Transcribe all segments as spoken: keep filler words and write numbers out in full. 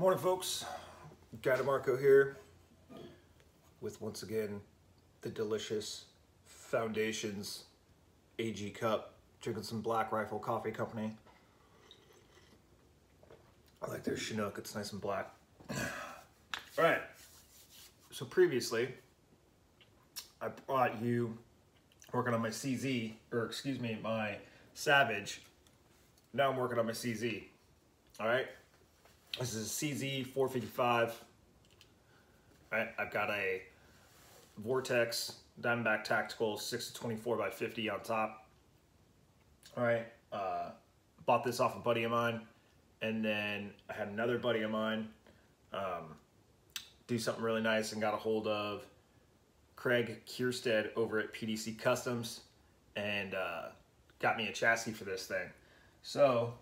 Morning, folks. Guy DeMarco here with, once again, the delicious Foundations A G Cup, drinking some Black Rifle Coffee Company. I like their Chinook. It's nice and black. All right. So previously, I brought you working on my C Z, or excuse me, my Savage. Now I'm working on my C Z. All right. This is a C Z four fifty-five. Right, I've got a Vortex Diamondback Tactical six to twenty-four by fifty on top. All right, uh, bought this off a buddy of mine, and then I had another buddy of mine um, do something really nice and got a hold of Craig Kierstead over at P D C Customs and uh, got me a chassis for this thing. So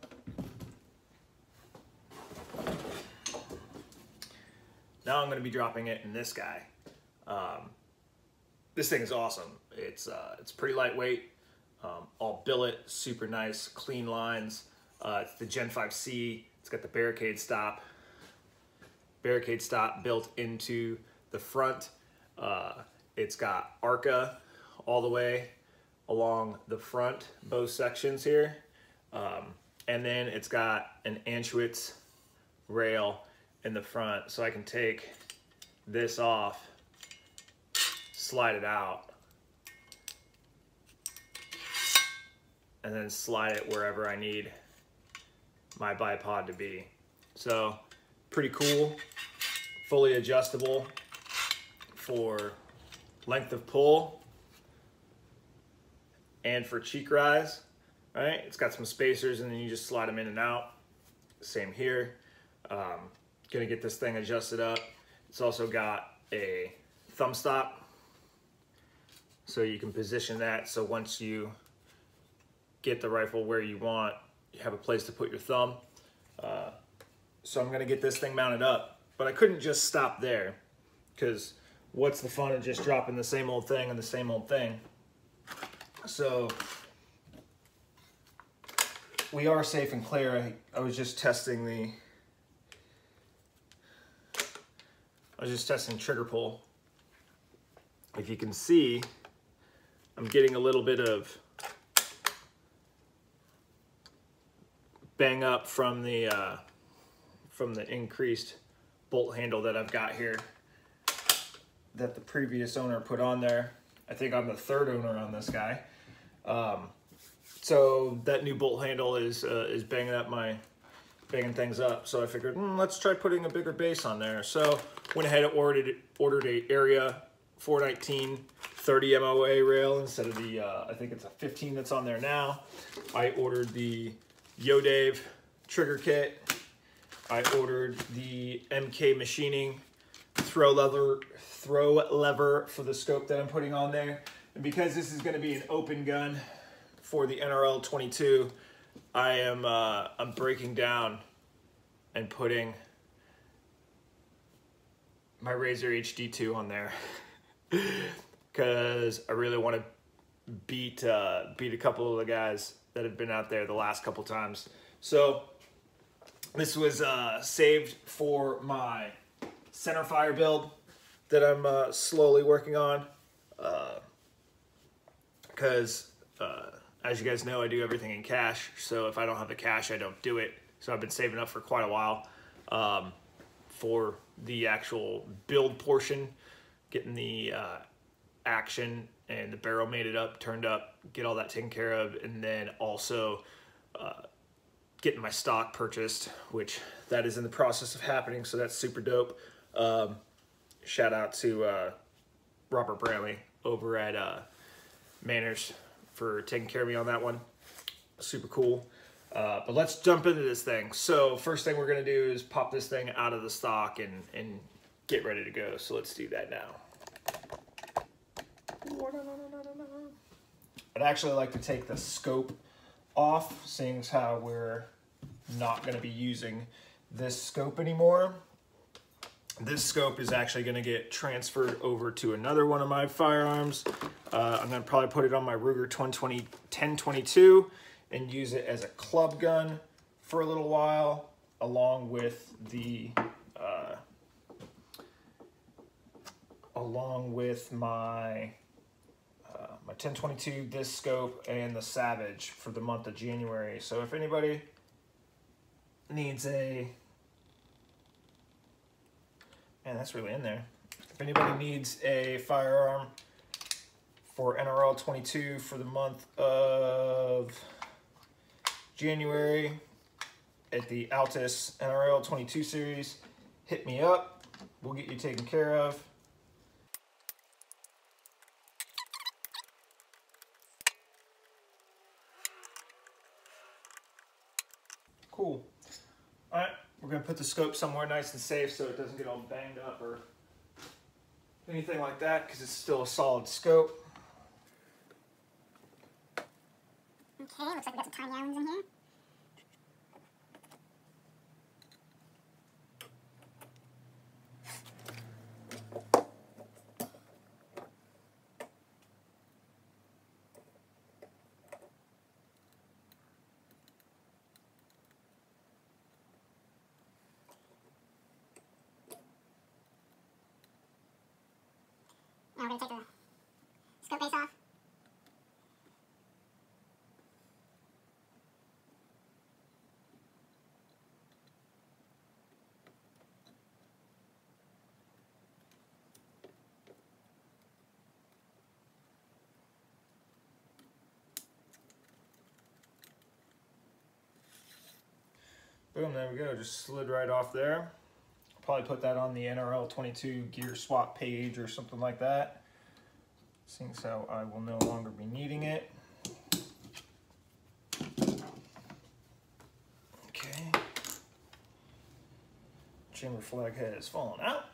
now I'm gonna be dropping it in this guy. Um, this thing is awesome. It's uh, it's pretty lightweight, um, all billet, super nice, clean lines. Uh, it's the Gen five C. It's got the barricade stop, barricade stop built into the front. Uh, it's got ARCA all the way along the front, both sections here, um, and then it's got an Anschutz rail in the front, so I can take this off, slide it out, and then slide it wherever I need my bipod to be. So pretty cool, fully adjustable for length of pull and for cheek rise. Right, it's got some spacers, and then you just slide them in and out. Same here. Um, Gonna get this thing adjusted up. It's also got a thumb stop, so you can position that. So once you get the rifle where you want, you have a place to put your thumb. Uh, so I'm gonna get this thing mounted up, but I couldn't just stop there, because what's the fun of just dropping the same old thing and the same old thing? So we are safe and clear. I, I was just testing the I was just testing trigger pull. If you can see, I'm getting a little bit of bang up from the uh, from the increased bolt handle that I've got here that the previous owner put on there. I think I'm the third owner on this guy. Um, so that new bolt handle is uh, is banging up my banging things up. So I figured, mm, let's try putting a bigger base on there. So went ahead and ordered ordered a Area four nineteen thirty M O A rail instead of the, uh, I think it's a fifteen that's on there now. I ordered the Yo Dave trigger kit. I ordered the M K Machining throw lever, throw lever for the scope that I'm putting on there. And because this is gonna be an open gun for the N R L twenty-two, I am uh, I'm breaking down and putting my Razer H D two on there because I really want to beat uh, beat a couple of the guys that have been out there the last couple times. So this was uh, saved for my centerfire build that I'm uh, slowly working on because uh, uh, as you guys know, I do everything in cash. So if I don't have the cash, I don't do it. So I've been saving up for quite a while um, for the actual build portion, getting the uh, action and the barrel mated up, turned up, get all that taken care of, and then also uh, getting my stock purchased, which that is in the process of happening, so that's super dope. Um, shout out to uh, Robert Brantley over at uh, Manners for taking care of me on that one. Super cool. Uh, but let's jump into this thing. So first thing we're gonna do is pop this thing out of the stock and, and get ready to go. So let's do that now. I'd actually like to take the scope off, seeing as how we're not gonna be using this scope anymore. This scope is actually gonna get transferred over to another one of my firearms. Uh, I'm gonna probably put it on my Ruger ten twenty-two and use it as a club gun for a little while. along with the uh, along with my uh, my ten twenty-two, this scope, and the Savage for the month of January. So if anybody needs a, man, that's really in there. If anybody needs a firearm for N R L twenty-two for the month of January at the Altus N R L twenty-two series, hit me up. We'll get you taken care of. Cool. All right, we're gonna put the scope somewhere nice and safe so it doesn't get all banged up or anything like that, because it's still a solid scope. Okay, looks like we got some tiny islands in here. Now we're going to take the scope base off. Boom, there we go, just slid right off there. Probably put that on the N R L twenty-two gear swap page or something like that, since how I will no longer be needing it. Okay. Chamber flag head has fallen out.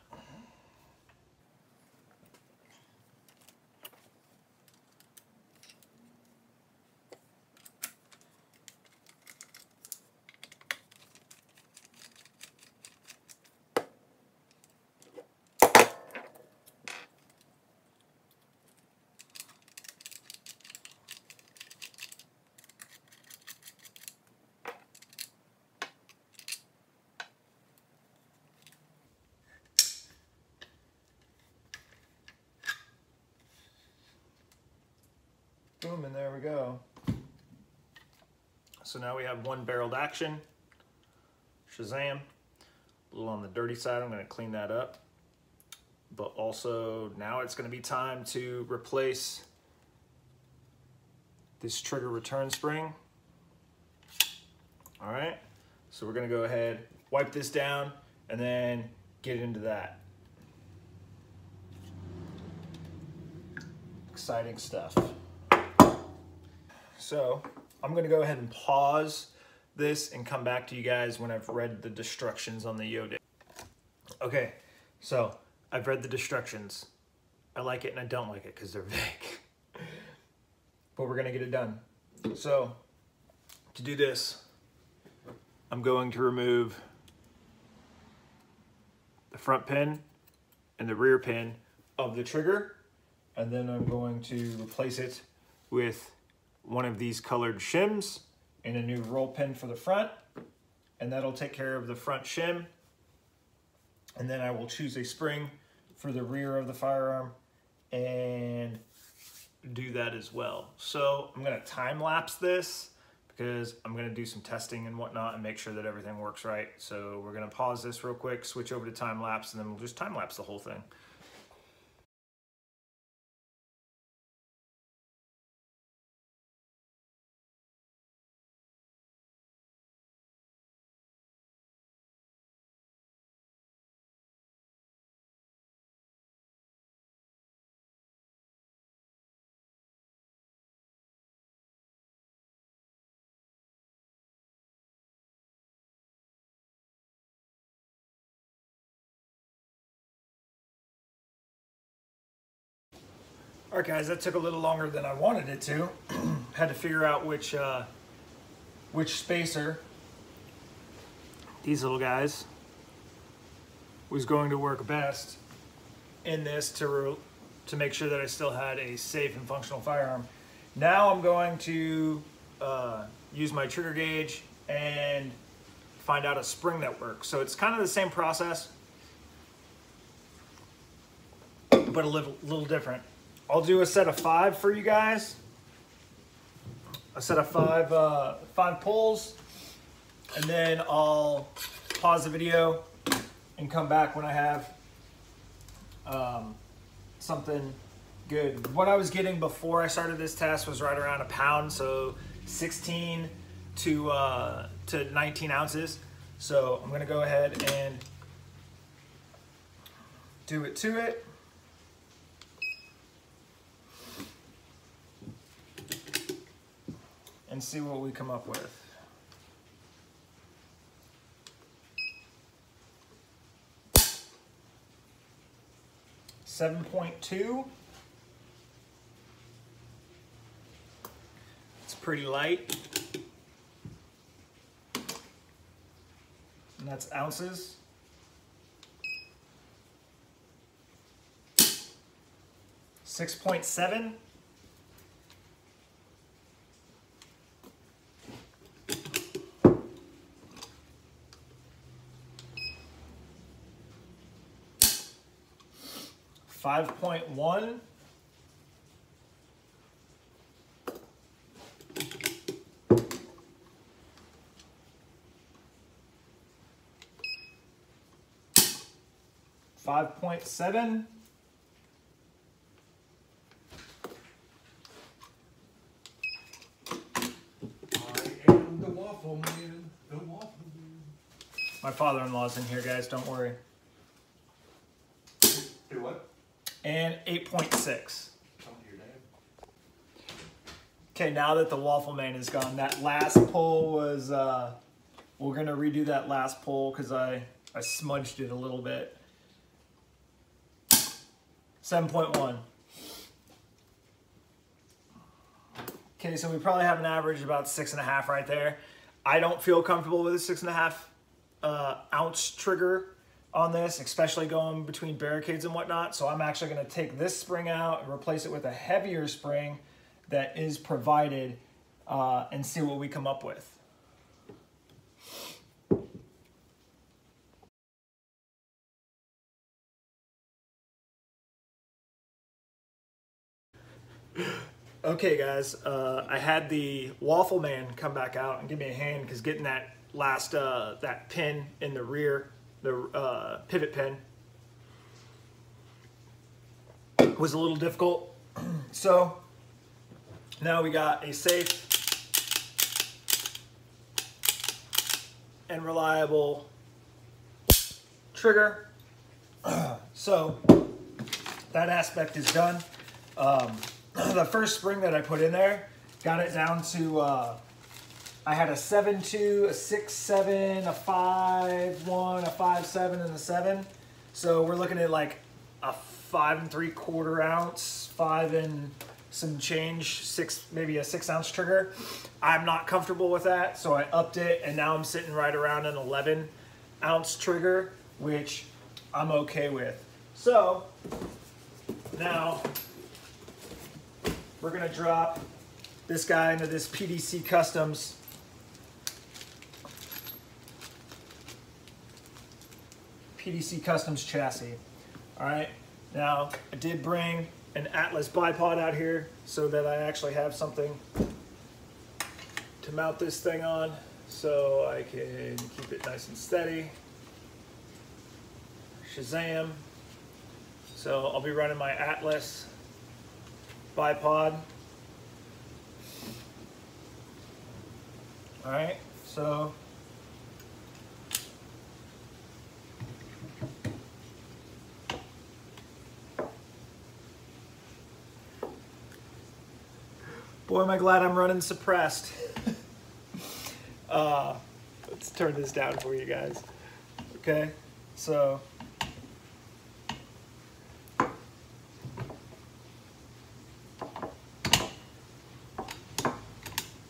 Boom, and there we go. So now we have one barreled action. Shazam. A little on the dirty side, I'm gonna clean that up. But also now it's gonna be time to replace this trigger return spring. All right, so we're gonna go ahead, wipe this down, and then get into that. Exciting stuff. So I'm gonna go ahead and pause this and come back to you guys when I've read the destructions on the Yo Dave. Okay, so I've read the destructions. I like it and I don't like it because they're vague. But we're gonna get it done. So to do this, I'm going to remove the front pin and the rear pin of the trigger. And then I'm going to replace it with one of these colored shims and a new roll pin for the front, and that'll take care of the front shim. And then I will choose a spring for the rear of the firearm and do that as well. So I'm gonna time lapse this because I'm gonna do some testing and whatnot and make sure that everything works right. So we're gonna pause this real quick, switch over to time lapse, and then we'll just time lapse the whole thing. All right, guys, that took a little longer than I wanted it to. Had to figure out which uh, which spacer, these little guys, was going to work best in this to, to make sure that I still had a safe and functional firearm. Now I'm going to uh, use my trigger gauge and find out a spring that works. So it's kind of the same process, but a little, little different. I'll do a set of five for you guys. A set of five, uh, five pulls, and then I'll pause the video and come back when I have um, something good. What I was getting before I started this test was right around a pound, so sixteen to uh, to nineteen ounces. So I'm gonna go ahead and do it to it. And see what we come up with. seven point two. It's pretty light. And that's ounces. six point seven. five point one, five point seven, I am the waffle man, the waffle man. My father-in-law's in here, guys, don't worry. Do what? And eight point six. Okay, now that the waffle man is gone, that last pull was, uh, we're gonna redo that last pull because I, I smudged it a little bit. seven point one. Okay, so we probably have an average of about six and a half right there. I don't feel comfortable with a six and a half uh, ounce trigger on this, especially going between barricades and whatnot. So I'm actually gonna take this spring out and replace it with a heavier spring that is provided uh, and see what we come up with. Okay guys, uh, I had the waffle man come back out and give me a hand because getting that last, uh, that pin in the rear, the uh, pivot pin, was a little difficult. So now we got a safe and reliable trigger. So that aspect is done. Um, the first spring that I put in there, got it down to, uh, I had a seven point two, a six point seven, a five point one, a five point seven, and a seven. So we're looking at like a five and three quarter ounce, five and some change, six, maybe a six ounce trigger. I'm not comfortable with that, so I upped it, and now I'm sitting right around an eleven ounce trigger, which I'm okay with. So now we're gonna drop this guy into this P D C Customs. P D C Customs chassis. All right, now I did bring an Atlas bipod out here so that I actually have something to mount this thing on so I can keep it nice and steady. Shazam. So I'll be running my Atlas bipod. All right, so boy, am I glad I'm running suppressed. uh, let's turn this down for you guys. Okay, so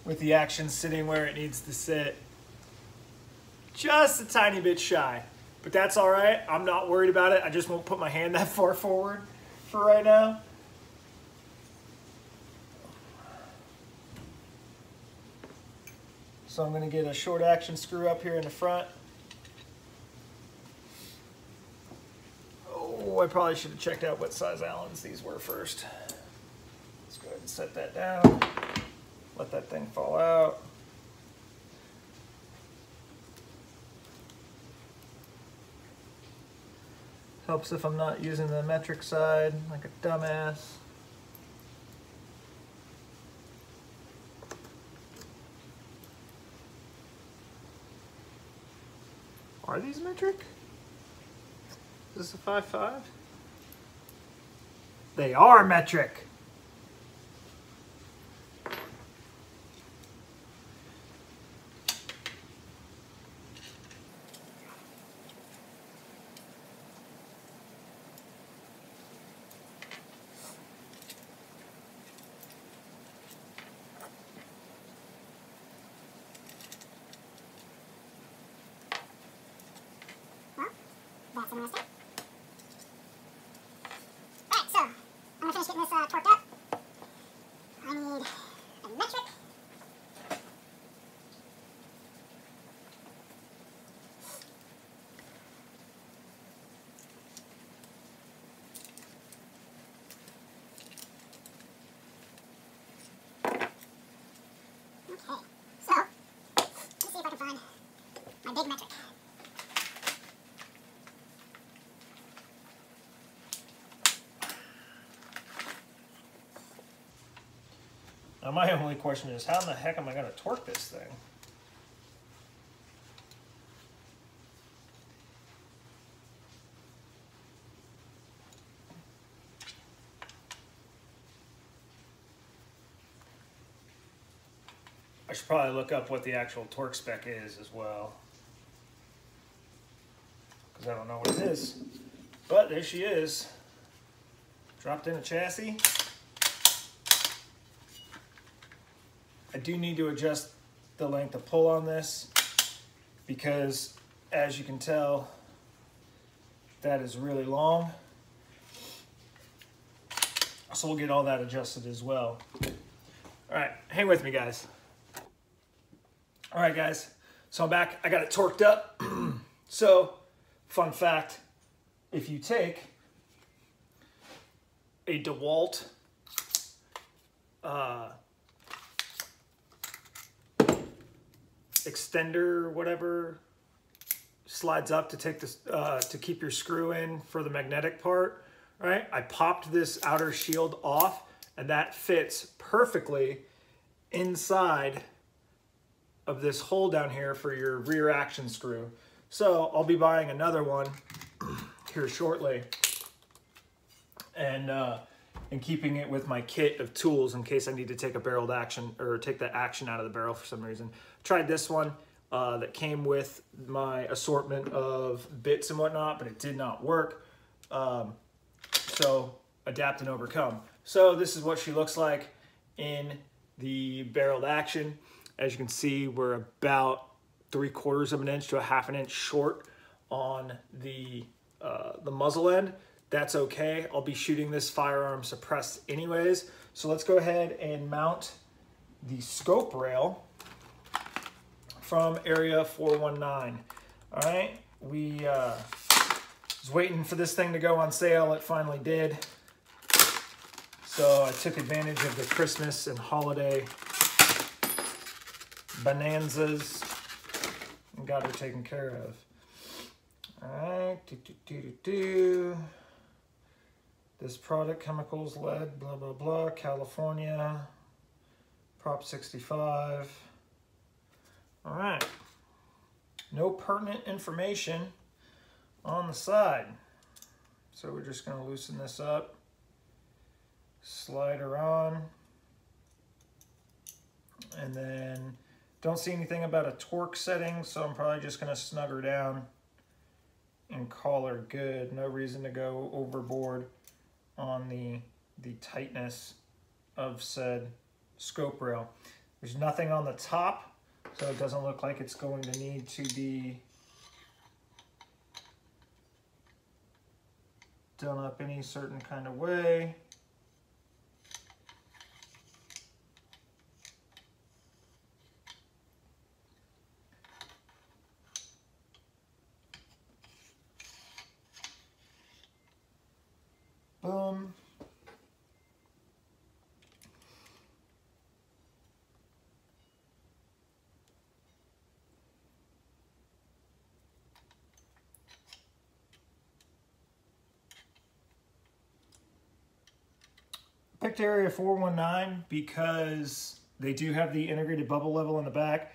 with the action sitting where it needs to sit. Just a tiny bit shy, but that's all right. I'm not worried about it. I just won't put my hand that far forward for right now. So I'm going to get a short action screw up here in the front. Oh, I probably should have checked out what size Allen's these were first. Let's go ahead and set that down. Let that thing fall out. Helps if I'm not using the metric side like a dumbass. Are these metric? Is this a five five? They are metric! Now my only question is, how in the heck am I going to torque this thing? I should probably look up what the actual torque spec is as well, because I don't know what it is. But there she is. Dropped in a chassis. I do need to adjust the length of pull on this because, as you can tell, that is really long. So we'll get all that adjusted as well. All right, hang with me, guys. All right, guys, so I'm back. I got it torqued up. So, fun fact, if you take a DeWalt uh, extender, whatever, slides up to take this uh, to keep your screw in for the magnetic part, right? I popped this outer shield off and that fits perfectly inside of this hole down here for your rear action screw. So I'll be buying another one here shortly and uh, and keeping it with my kit of tools in case I need to take a barreled action or take the action out of the barrel for some reason. Tried this one uh, that came with my assortment of bits and whatnot, but it did not work. Um, so adapt and overcome. So this is what she looks like in the barreled action. As you can see, we're about three quarters of an inch to a half an inch short on the, uh, the muzzle end. That's okay. I'll be shooting this firearm suppressed anyways. So let's go ahead and mount the scope rail from Area four one nine. All right, we uh, was waiting for this thing to go on sale. It finally did. So I took advantage of the Christmas and holiday bonanzas and got her taken care of. All right, do, do, do, do, do. This product, chemicals, lead, blah, blah, blah, California, Prop sixty-five. All right, no pertinent information on the side. So we're just gonna loosen this up, slide her on, and then don't see anything about a torque setting, so I'm probably just gonna snug her down and call her good. No reason to go overboard on the, the tightness of said scope rail. There's nothing on the top, so it doesn't look like it's going to need to be done up any certain kind of way. Picked Area four one nine because they do have the integrated bubble level in the back.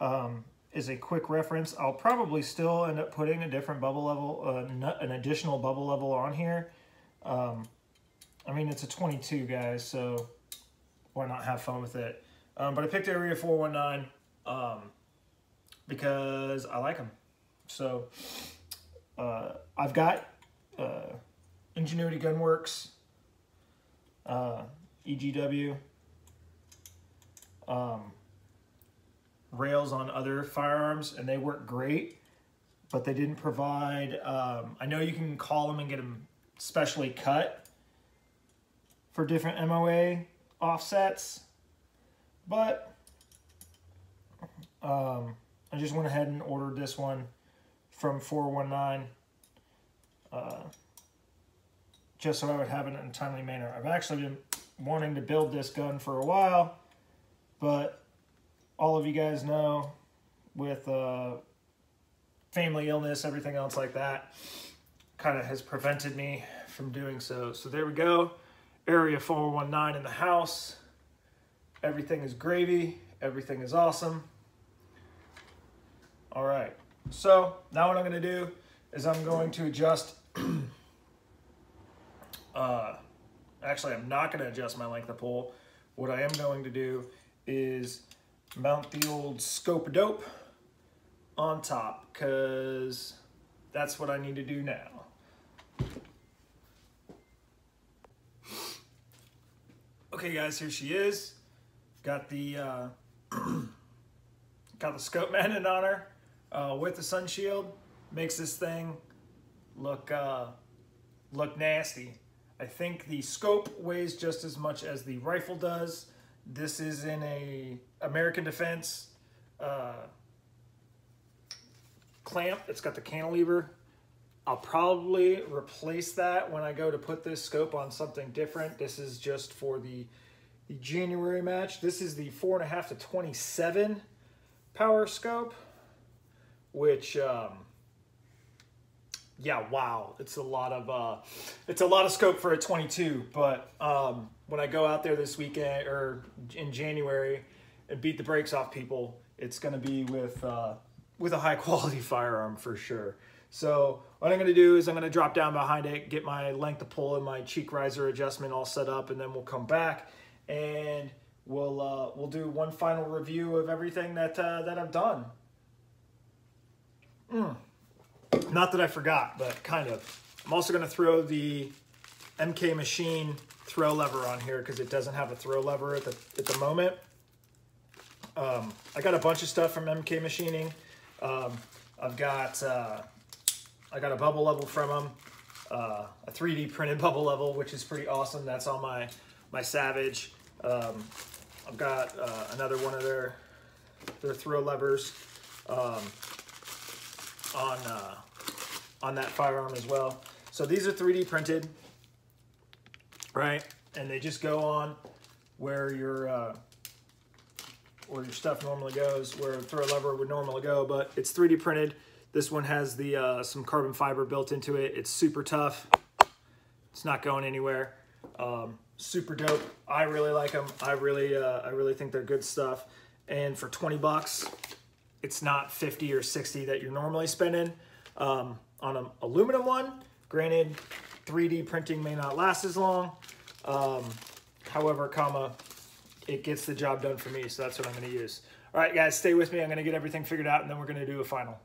Um, is a quick reference. I'll probably still end up putting a different bubble level, uh, an additional bubble level on here. Um, I mean, it's a twenty-two, guys, so why not have fun with it? Um, but I picked Area four one nine um, because I like them. So uh, I've got uh, Ingenuity Gunworks, uh, E G W, um, rails on other firearms, and they work great, but they didn't provide, um, I know you can call them and get them specially cut for different M O A offsets, but um, I just went ahead and ordered this one from four one nine uh, just so I would have it in a timely manner. I've actually been wanting to build this gun for a while, but all of you guys know, with uh, family illness, everything else like that, kind of has prevented me from doing so. So there we go. Area four one nine in the house. Everything is gravy. Everything is awesome. All right. So now what I'm going to do is I'm going to adjust. uh, actually, I'm not going to adjust my length of pull. What I am going to do is mount the old scope-a-dope on top, because that's what I need to do now. Okay, guys, here she is. Got the uh, got the scope mounted on her uh, with the sun shield. Makes this thing look uh, look nasty. I think the scope weighs just as much as the rifle does. This is in a American Defense uh, clamp. It's got the cantilever. I'll probably replace that when I go to put this scope on something different. This is just for the, the January match. This is the four and a half to twenty-seven power scope, which, um, yeah, wow, it's a lot of uh, it's a lot of scope for a twenty-two. But um, when I go out there this weekend or in January and beat the brakes off people, it's going to be with uh, with a high quality firearm for sure. So what I'm going to do is I'm going to drop down behind it, get my length of pull and my cheek riser adjustment all set up, and then we'll come back and we'll uh, we'll do one final review of everything that uh, that I've done. Mm. Not that I forgot, but kind of. I'm also going to throw the M K Machine throw lever on here because it doesn't have a throw lever at the, at the moment. Um, I got a bunch of stuff from M K Machining. Um, I've got uh, I got a bubble level from them, uh, a three D printed bubble level, which is pretty awesome. That's on my, my Savage. Um, I've got uh, another one of their, their throw levers um, on... Uh, on that firearm as well. So these are three D printed, right? And they just go on where your uh, where your stuff normally goes, where a throw lever would normally go, but it's three D printed. This one has the uh, some carbon fiber built into it. It's super tough. It's not going anywhere. Um, super dope. I really like them. I really uh, I really think they're good stuff. And for twenty bucks, it's not fifty or sixty that you're normally spending. Um, on an aluminum one. Granted, three D printing may not last as long. Um, however, comma, it gets the job done for me, so that's what I'm gonna use. All right, guys, stay with me. I'm gonna get everything figured out, and then we're gonna do a final.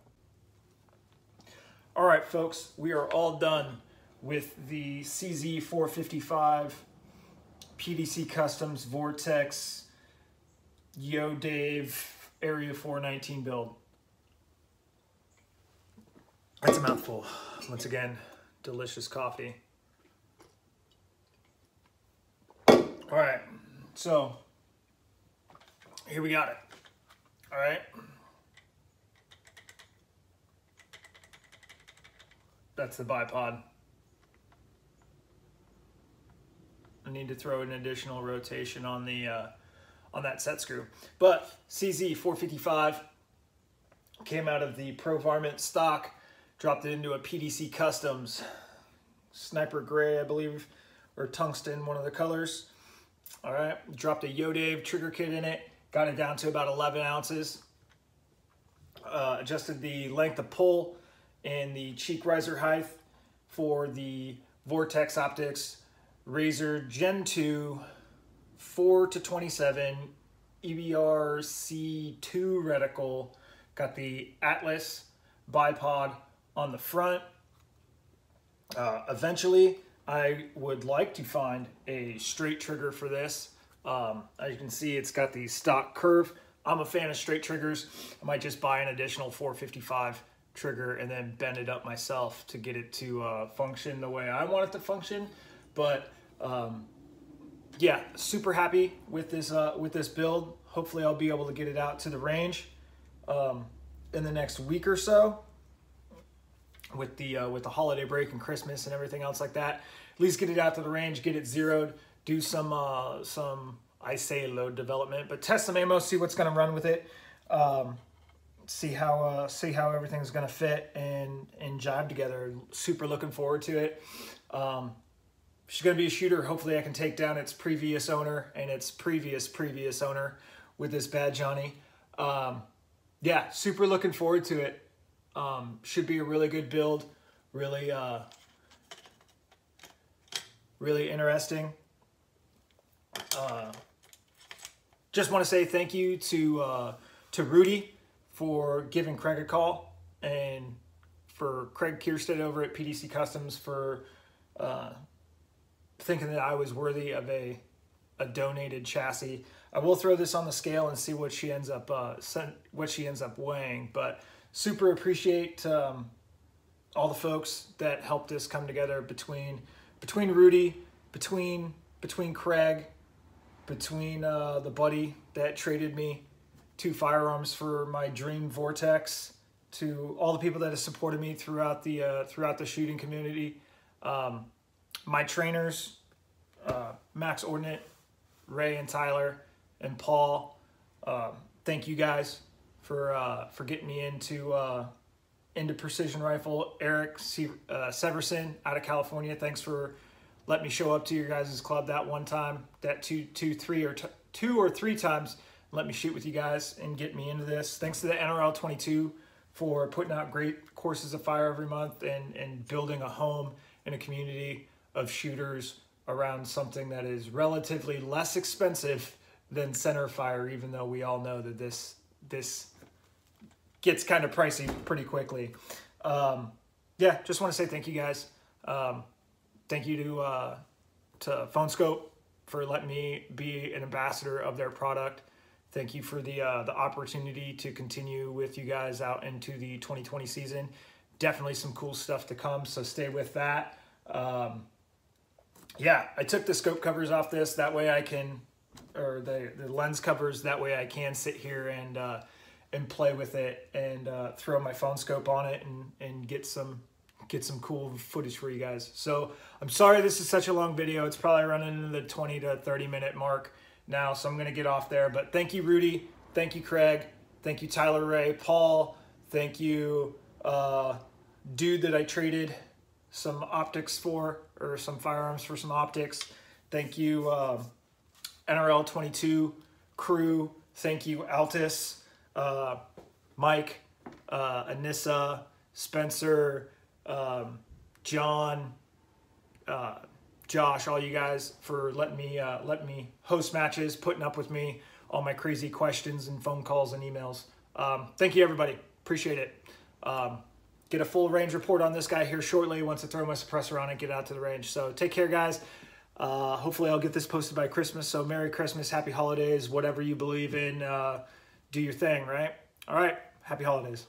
All right, folks, we are all done with the C Z four fifty-five P D C Customs Vortex Yo Dave Area four nineteen build. That's a mouthful. Once again, delicious coffee. All right, so here we got it. All right. That's the bipod. I need to throw an additional rotation on the uh, on that set screw. But C Z four fifty-five came out of the Pro Varmint stock. Dropped it into a P D C Customs, Sniper Gray, I believe, or Tungsten, one of the colors. All right, dropped a Yo Dave trigger kit in it, got it down to about eleven ounces. Uh, adjusted the length of pull and the cheek riser height for the Vortex Optics Razor Gen two four to twenty-seven E B R C two reticle. Got the Atlas bipod on the front. Uh, eventually, I would like to find a straight trigger for this. Um, as you can see, it's got the stock curve. I'm a fan of straight triggers. I might just buy an additional four fifty-five trigger and then bend it up myself to get it to uh, function the way I want it to function. But um, yeah, super happy with this uh, with this build. Hopefully, I'll be able to get it out to the range um, in the next week or so. With the uh, with the holiday break and Christmas and everything else like that, at least get it out to the range, get it zeroed, do some uh, some. I say load development, but test some ammo, see what's going to run with it, um, see how uh, see how everything's going to fit and and jive together. Super looking forward to it. Um, she's going to be a shooter. Hopefully, I can take down its previous owner and its previous previous owner with this bad Johnny. Um, yeah, super looking forward to it. Um, should be a really good build. Really, uh, really interesting. Uh, Just want to say thank you to uh, to Rudy for giving Craig a call, and for Craig Kierstead over at P D C Customs for uh, thinking that I was worthy of a a donated chassis. I will throw this on the scale and see what she ends up uh, what she ends up weighing. But super appreciate um, all the folks that helped this come together between between Rudy, between between Craig. Between uh, the buddy that traded me two firearms for my dream Vortex, to all the people that have supported me throughout the uh, throughout the shooting community, um, my trainers, uh, Max Ordnant, Ray and Tyler, and Paul. Uh, thank you guys for uh, for getting me into uh, into precision rifle. Eric C uh, Severson out of California. Thanks for let me show up to your guys' club that one time, that two, two, three, or t two or three times. Let me shoot with you guys and get me into this. Thanks to the N R L twenty-two for putting out great courses of fire every month and, and building a home and a community of shooters around something that is relatively less expensive than center fire, even though we all know that this, this gets kind of pricey pretty quickly. Um, yeah, just want to say thank you guys. Um, Thank you to uh, to PhoneScope for letting me be an ambassador of their product. Thank you for the uh, the opportunity to continue with you guys out into the twenty twenty season. Definitely some cool stuff to come, so stay with that. Um, yeah, I took the scope covers off this. That way I can, or the, the lens covers, that way I can sit here and uh, and play with it and uh, throw my PhoneScope on it and, and get some... get some cool footage for you guys. So I'm sorry this is such a long video. It's probably running into the twenty to thirty minute mark now, so I'm gonna get off there. But thank you, Rudy. Thank you, Craig. Thank you, Tyler, Ray, Paul. Thank you, uh, dude that I traded some optics for, or some firearms for some optics. Thank you, um, N R L twenty-two crew. Thank you, Altus, uh, Mike, uh, Anissa, Spencer, Um, John, uh, Josh, all you guys for letting me uh, let me host matches, putting up with me, all my crazy questions and phone calls and emails. Um, thank you, everybody. Appreciate it. Um, get a full range report on this guy here shortly once I throw my suppressor on and get out to the range. So take care, guys. Uh, hopefully I'll get this posted by Christmas. So Merry Christmas, Happy Holidays, whatever you believe in. Uh, do your thing, right? All right. Happy Holidays.